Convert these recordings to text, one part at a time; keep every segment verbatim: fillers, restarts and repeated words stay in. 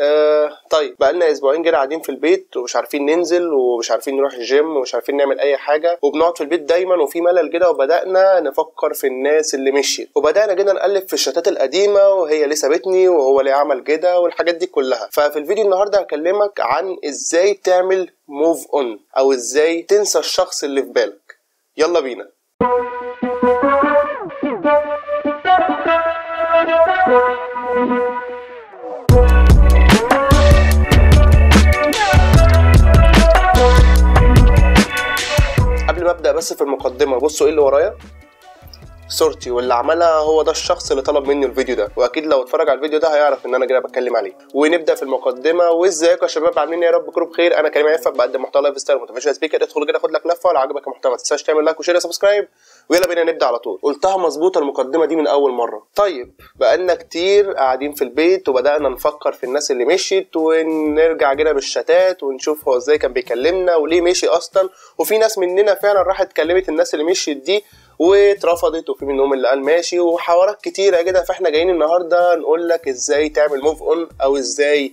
آه طيب بقى لنا اسبوعين كده قاعدين في البيت ومش عارفين ننزل ومش عارفين نروح الجيم ومش عارفين نعمل اي حاجه وبنقعد في البيت دايما وفي ملل كده، وبدانا نفكر في الناس اللي مشيت، وبدانا كده نقلب في الشتات القديمه وهي ليه سابتني وهو ليه عمل كده والحاجات دي كلها. ففي الفيديو النهارده هكلمك عن ازاي تعمل موف اون او ازاي تنسى الشخص اللي في بالك. يلا بينا. قبل ما ابدا بس في المقدمه، بصوا ايه اللي ورايا. صورتي واللي عملها هو ده الشخص اللي طلب مني الفيديو ده، واكيد لو اتفرج على الفيديو ده هيعرف ان انا كده بتكلم عليه. ونبدا في المقدمه. وازيكم يا شباب، عاملين ايه؟ يا رب تكونوا بخير. انا كريم عفات، بقدم محتوى لايف ستايل وموتيفيشن سبيكر. ادخل كده خد لك لفه، ولو عجبك المحتوى ما تنساش تعمل لايك وشير وسبسكرايب، ويلا بينا نبدا على طول. قلتها مظبوطه المقدمه دي من اول مره. طيب بقالنا كتير قاعدين في البيت وبدانا نفكر في الناس اللي مشيت، ونرجع كده بالشتات ونشوف هو ازاي كان بيكلمنا وليه مشي اصلا. وفي ناس مننا فعلا راحت كلمت الناس اللي مشيت دي واترفضت، وفي منهم اللي قال ماشي، وحوارات كتيره كده. فاحنا جايين النهارده نقول لك ازاي تعمل موف اون او ازاي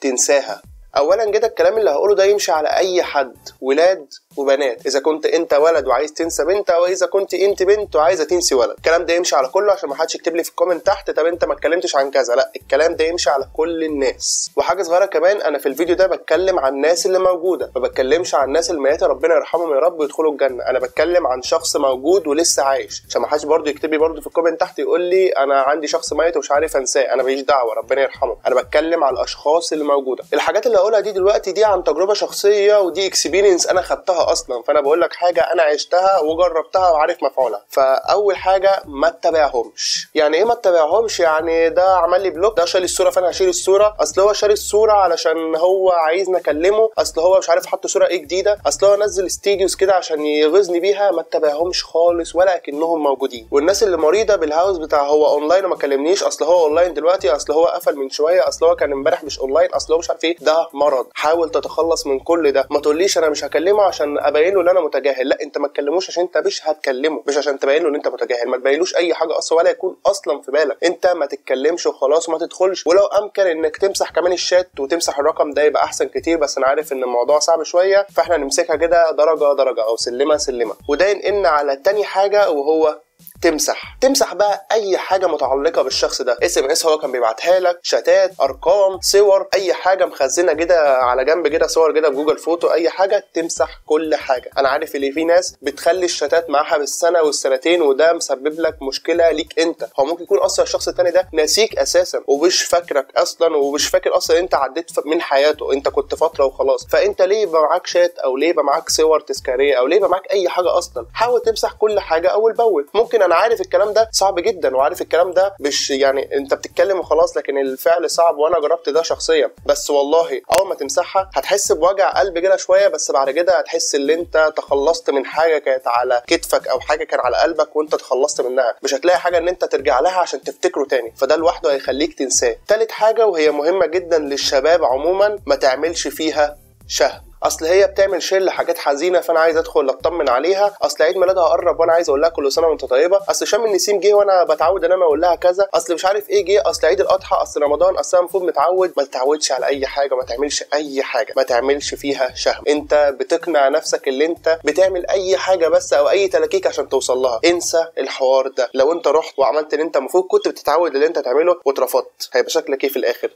تنساها. اولا كده الكلام اللي هقوله ده يمشي على اي حد، ولاد وبنات. اذا كنت انت ولد وعايز تنسى بنت، او اذا كنت انت بنت وعايزه تنسي ولد، الكلام ده يمشي على كله، عشان ما حدش يكتب لي في الكومنت تحت طب انت ما اتكلمتش عن كذا. لا، الكلام ده يمشي على كل الناس. وحاجه صغيره كمان، انا في الفيديو ده بتكلم عن الناس اللي موجوده، ما بتكلمش عن الناس الميته، ربنا يرحمهم يا رب ويدخلوا الجنه. انا بتكلم عن شخص موجود ولسه عايش، عشان ما حدش برده يكتب لي برده في الكومنت تحت يقول لي انا عندي شخص ميت ومش عارف انساه. انا ماليش دعوه، ربنا يرحمه. انا بتكلم على الاشخاص اللي موجوده. الحاجات اللي هقولها دي دلوقتي دي عن تجربه شخصيه، ودي اكسبيرينس انا خدتها اصلا، فانا بقول لك حاجه انا عشتها وجربتها وعارف مفعولها. فاول حاجه ما تتابعهمش. يعني ايه ما تتابعهمش؟ يعني ده عمل لي بلوك، ده شال الصوره فانا هشيل الصوره، اصل هو شال الصوره علشان هو عايزني اكلمه، اصل هو مش عارف حط صوره ايه جديده، اصل هو نزل ستيديوز كده عشان يغزني بيها. ما تتابعهمش خالص ولا اكنهم موجودين. والناس اللي مريضه بالهاوس بتاع هو اونلاين وما كلمنيش، اصل هو اونلاين دلوقتي، اصل هو قفل من شويه، اصل هو كان امبارح مش اونلاين، اصل هو مش عارف ايه، ده مرض. حاول تتخلص من كل ده. ما تقوليش انا مش هكلمه عشان ابين له ان انا متجاهل، لا، انت ما تكلموش عشان انت مش هتكلمه، مش عشان تبين له ان انت متجاهل. ما تبينلوش اي حاجه اصلا ولا يكون اصلا في بالك. انت ما تتكلمش وخلاص، وما تدخلش. ولو امكن انك تمسح كمان الشات وتمسح الرقم ده يبقى احسن كتير، بس انا عارف ان الموضوع صعب شويه، فاحنا نمسكها كده درجه درجه او سلمه سلمه. وده ينقلنا على تاني حاجه، وهو تمسح. تمسح بقى اي حاجه متعلقه بالشخص ده، اس ام اس هو كان بيبعتها لك، شتات، ارقام، صور، اي حاجه مخزنه كده على جنب كده، صور كده في جوجل فوتو، اي حاجه. تمسح كل حاجه. انا عارف اللي في ناس بتخلي الشتات معاها بالسنه والسنتين، وده مسبب لك مشكله ليك انت. هو ممكن يكون اصلا الشخص الثاني ده ناسيك اساسا ومش فاكرك اصلا، ومش فاكر اصلا انت عديت من حياته، انت كنت فتره وخلاص. فانت ليه يبقى معاك شات، او ليه يبقى معاك صور تذكاريه، او ليه يبقى معاك اي حاجه اصلا؟ حاول تمسح كل حاجه اول باول. ممكن انا عارف الكلام ده صعب جدا، وعارف الكلام ده مش يعني انت بتتكلم وخلاص، لكن الفعل صعب، وانا جربت ده شخصيا. بس والله اول ما تمسحها هتحس بوجع قلب كده شويه، بس بعد كده هتحس ان انت تخلصت من حاجه كانت على كتفك، او حاجه كان على قلبك وانت تخلصت منها. مش هتلاقي حاجه ان انت ترجع لها عشان تفتكره تاني، فده لوحده هيخليك تنساه. ثالث حاجه، وهي مهمه جدا للشباب عموما، ما تعملش فيها شهم. اصل هي بتعمل شير لحاجات حزينه، فانا عايز ادخل اطمن عليها، اصل عيد ميلادها قرب وانا عايز اقول لها كل سنه وانت طيبه، اصل شم النسيم جه وانا بتعود ان انا اقول لها كذا، اصل مش عارف ايه جه، اصل عيد الاضحى، اصل رمضان، اصل انا المفروض متعود. ما تتعودش على اي حاجه، ما تعملش اي حاجه، ما تعملش فيها شهم. انت بتقنع نفسك ان انت بتعمل اي حاجه بس، او اي تلاكيك عشان توصل لها. انسى الحوار ده. لو انت رحت وعملت اللي انت المفروض كنت بتتعود اللي انت تعمله واترفضت، هيبقى شكلك ايه في الاخر؟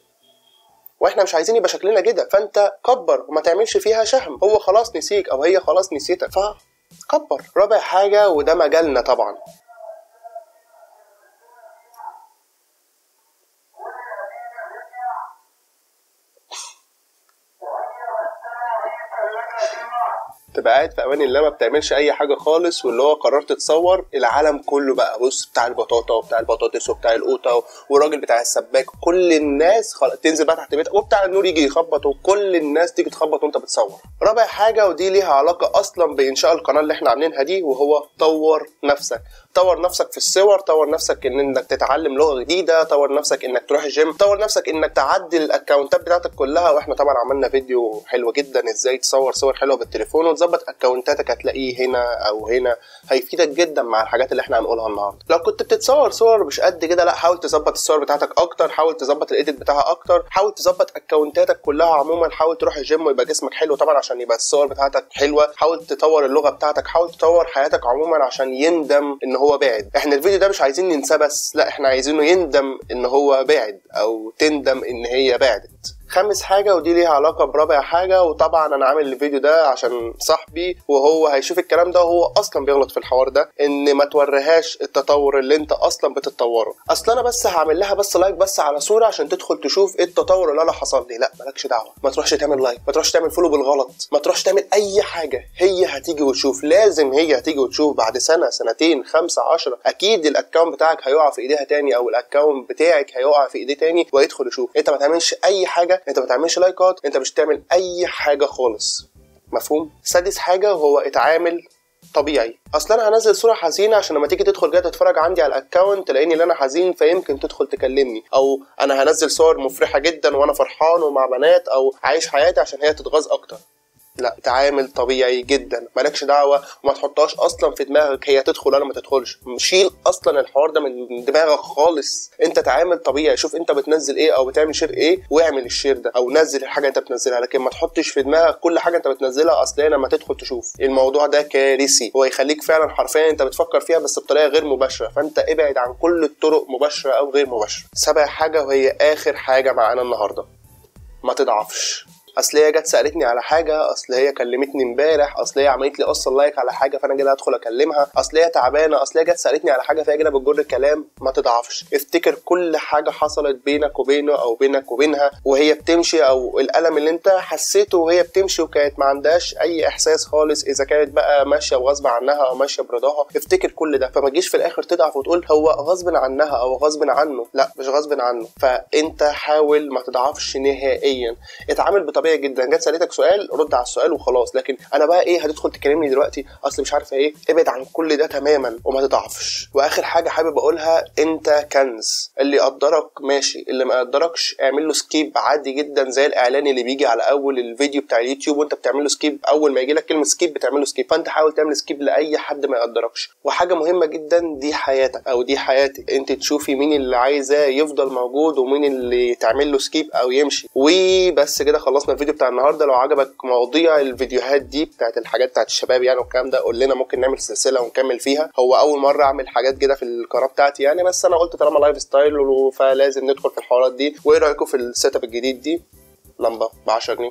واحنا مش عايزين يبقى شكلنا كده. فانت كبر وما تعملش فيها شهم. هو خلاص نسيك او هي خلاص نسيتك، فكبر. رابع حاجه، وده مجالنا طبعا، تبقى قاعد في امان الله ما بتعملش اي حاجه خالص، واللي هو قررت تصور العالم كله بقى، بص بتاع البطاطا وبتاع البطاطس وبتاع القوطه والراجل بتاع السباك، كل الناس خل... تنزل بقى تحت بيتك وبتاع النور يجي يخبط، وكل الناس تيجي تخبط وانت بتصور. رابع حاجه، ودي ليها علاقه اصلا بانشاء القناه اللي احنا عاملينها دي، وهو طور نفسك. طور نفسك في الصور، طور نفسك ان انك تتعلم لغه جديده، طور نفسك انك تروح الجيم، طور نفسك انك تعدل الاكونتات بتاعتك كلها. واحنا طبعا عملنا فيديو حلو جدا ازاي تصور صور حلوه بالتليفون وتظبط اكونتاتك، هتلاقيه هنا او هنا، هيفيدك جدا مع الحاجات اللي احنا هنقولها النهارده. لو كنت بتتصور صور مش قد كده، لا حاول تظبط الصور بتاعتك اكتر، حاول تظبط الايديت بتاعها اكتر، حاول تظبط اكونتاتك كلها عموما، حاول تروح الجيم ويبقى جسمك حلو طبعا عشان يبقى الصور بتاعتك حلوه، حاول تطور اللغه بتاعتك، حاول تطور حياتك عموما عشان يندم ان هو بعد. احنا الفيديو ده مش عايزين ننساه بس، لا احنا عايزينه يندم ان هو بعد او تندم ان هي بعدت. خامس حاجه ودي ليها علاقه برابع حاجه، وطبعا انا عامل الفيديو ده عشان صاحبي وهو هيشوف الكلام ده وهو اصلا بيغلط في الحوار ده، ان ما توريهاش التطور اللي انت اصلا بتتطوره. اصل انا بس هعمل لها بس لايك بس على صوره عشان تدخل تشوف ايه التطور اللي انا حصل لي، لا مالكش دعوه، ما تروحش تعمل لايك، ما تروحش تعمل فولو بالغلط، ما تروحش تعمل اي حاجه. هي هتيجي وتشوف، لازم هي هتيجي وتشوف بعد سنه سنتين خمسه عشرة، اكيد الاكونت بتاعك هيقع في ايديها تاني، او الاكونت بتاعك هيقع في ايديه تاني ويدخل يشوف. انت ما تعملش اي حاجه، انت ما تعملش لايكات، انت مش تعمل اي حاجه خالص، مفهوم؟ سادس حاجه هو اتعامل طبيعي. اصل انا هنزل صوره حزينه عشان لما تيجي تدخل جايه تتفرج عندي على الاكونت تلاقيني اللي انا حزين فيمكن تدخل تكلمني، او انا هنزل صور مفرحه جدا وانا فرحان ومع بنات او عايش حياتي عشان هي تتغاظ اكتر. لا، تعامل طبيعي جدا، مالكش دعوه وما تحطهاش اصلا في دماغك هي تدخل ولا ما تدخلش، شيل اصلا الحوار ده من دماغك خالص. انت تعامل طبيعي، شوف انت بتنزل ايه او بتعمل شير ايه واعمل الشير ده، او نزل الحاجه انت بتنزلها، لكن ما تحطش في دماغك كل حاجه انت بتنزلها اصل هي لما تدخل تشوف. الموضوع ده كارثي، هو يخليك فعلا حرفيا انت بتفكر فيها بس بطريقه غير مباشره، فانت ابعد عن كل الطرق مباشره او غير مباشره. سابع حاجه وهي اخر حاجه معانا النهارده، ما تضعفش. اصل هي جت سالتني على حاجه، اصل هي كلمتني امبارح، اصل هي عملت لي اصلا لايك على حاجه فانا كده هدخل اكلمها، اصل هي تعبانه، اصل هي جت سالتني على حاجه فهي كده بتجر الكلام. ما تضعفش، افتكر كل حاجه حصلت بينك وبينه او بينك وبينها وهي بتمشي، او الالم اللي انت حسيته وهي بتمشي وكانت ما عندهاش اي احساس خالص، اذا كانت بقى ماشيه وغصب عنها او ماشيه برضاها، افتكر كل ده. فما تجيش في الاخر تضعف وتقول هو غصب عنها او غصب عنه، لا مش غصب عنه. فانت حاول ما تضعفش نهائيا، اتعامل بطريقه جدا. جت سالتك سؤال رد على السؤال وخلاص، لكن انا بقى ايه هتدخل تكلمني دلوقتي اصل مش عارفه ايه، ابعد عن كل ده تماما وما تضعفش. واخر حاجه حابب اقولها، انت كنز، اللي يقدرك ماشي، اللي ما يقدركش اعمل له سكيب عادي جدا، زي الاعلان اللي بيجي على اول الفيديو بتاع اليوتيوب وانت بتعمل له سكيب، اول ما يجي لك كلمه سكيب بتعمل له سكيب. فانت حاول تعمل سكيب لاي حد ما يقدركش. وحاجه مهمه جدا، دي حياتك او دي حياتك، انت تشوفي مين اللي عايزه يفضل موجود ومين اللي تعمل له سكيب او يمشي. وبس كده خلصنا الفيديو بتاع النهارده. لو عجبك مواضيع الفيديوهات دي بتاعت الحاجات بتاعت الشباب يعني والكلام ده، قول لنا ممكن نعمل سلسله ونكمل فيها. هو اول مره اعمل حاجات كده في القناه بتاعتي يعني، بس انا قلت طالما لايف ستايل فلازم ندخل في الحوارات دي. وايه رايكم في السيت اب الجديد دي؟ لمبه ب عشرة جنيه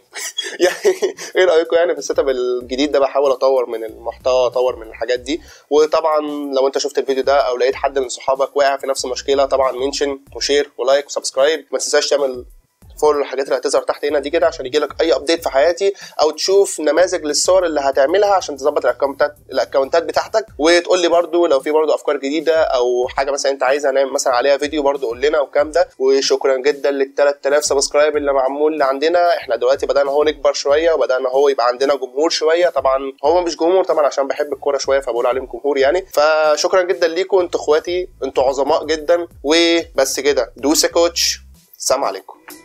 يعني ايه رايكم يعني في السيت اب الجديد ده؟ بحاول اطور من المحتوى، اطور من الحاجات دي. وطبعا لو انت شفت الفيديو ده او لقيت حد من صحابك واقع في نفس المشكله، طبعا منشن وشير ولايك وسبسكرايب، ما تنساش تعمل فولو الحاجات اللي هتظهر تحت هنا دي كده عشان يجيلك اي ابديت في حياتي، او تشوف نماذج للصور اللي هتعملها عشان تظبط الاكونتات الاكونتات بتاعتك. وتقول لي برده لو في برده افكار جديده او حاجه مثلا انت عايزها نعمل مثلا عليها فيديو برده قول لنا والكلام ده. وشكرا جدا لل تلات آلاف سبسكرايب اللي معمول اللي عندنا، احنا دلوقتي بدانا هو نكبر شويه وبدانا هو يبقى عندنا جمهور شويه، طبعا هو مش جمهور طبعا عشان بحب الكوره شويه فبقول عليهم جمهور يعني. فشكرا جدا ليكم، انتوا اخواتي، انتوا عظماء جدا. وبس كده، دوس يا كوتش، سلام عليكم.